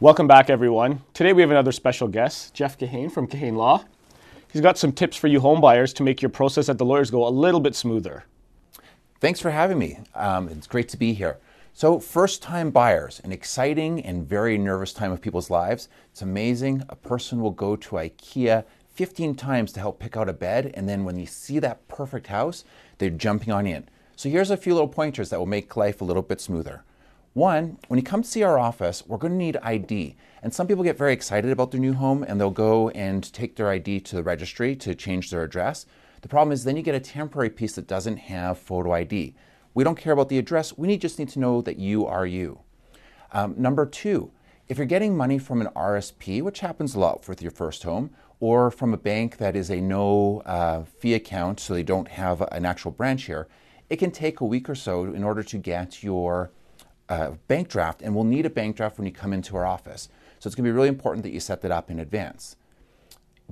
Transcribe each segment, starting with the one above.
Welcome back, everyone. Today we have another special guest, Jeff Kahane from Kahane Law. He's got some tips for you home buyers to make your process at the lawyers go a little bit smoother. Thanks for having me. It's great to be here. So first-time buyers, an exciting and very nervous time of people's lives. It's amazing. A person will go to IKEA 15 times to help pick out a bed, and then when you see that perfect house, they're jumping on in. So here's a few little pointers that will make life a little bit smoother. One, when you come to see our office, we're going to need ID. And some people get very excited about their new home and they'll go and take their ID to the registry to change their address. The problem is then you get a temporary piece that doesn't have photo ID. We don't care about the address, we just need to know that you are you. Number two, if you're getting money from an RSP, which happens a lot with your first home, or from a bank that is a no-fee account, so they don't have an actual branch here, it can take a week or so in order to get your bank draft, and we'll need a bank draft when you come into our office. So it's going to be really important that you set that up in advance.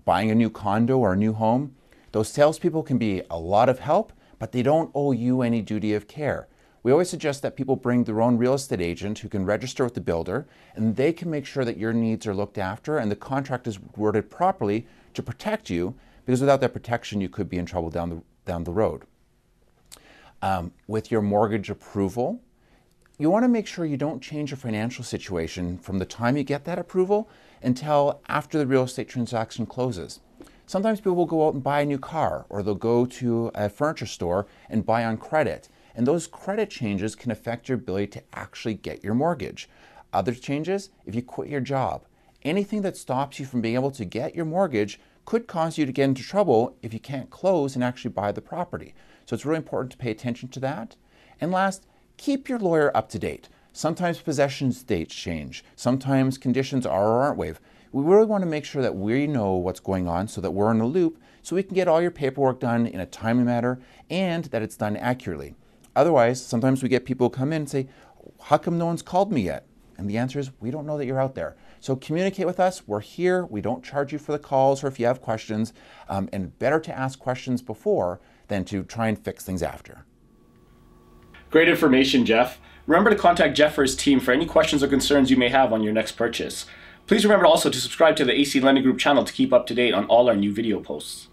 Buying a new condo or a new home, those salespeople can be a lot of help, but they don't owe you any duty of care. We always suggest that people bring their own real estate agent who can register with the builder, and they can make sure that your needs are looked after and the contract is worded properly to protect you, because without that protection you could be in trouble down the road. With your mortgage approval, you want to make sure you don't change your financial situation from the time you get that approval until after the real estate transaction closes. Sometimes people will go out and buy a new car, or they'll go to a furniture store and buy on credit. And those credit changes can affect your ability to actually get your mortgage. Other changes, if you quit your job. Anything that stops you from being able to get your mortgage could cause you to get into trouble if you can't close and actually buy the property. So it's really important to pay attention to that. And last, keep your lawyer up to date. Sometimes possession dates change. Sometimes conditions are or aren't waived. We really want to make sure that we know what's going on so that we're in the loop, so we can get all your paperwork done in a timely manner and that it's done accurately. Otherwise, sometimes we get people come in and say, how come no one's called me yet? And the answer is, we don't know that you're out there. So communicate with us. We're here. We don't charge you for the calls or if you have questions. And better to ask questions before than to try and fix things after. Great information, Jeff. Remember to contact Jeff or his team for any questions or concerns you may have on your next purchase. Please remember also to subscribe to the AC Lending Group channel to keep up to date on all our new video posts.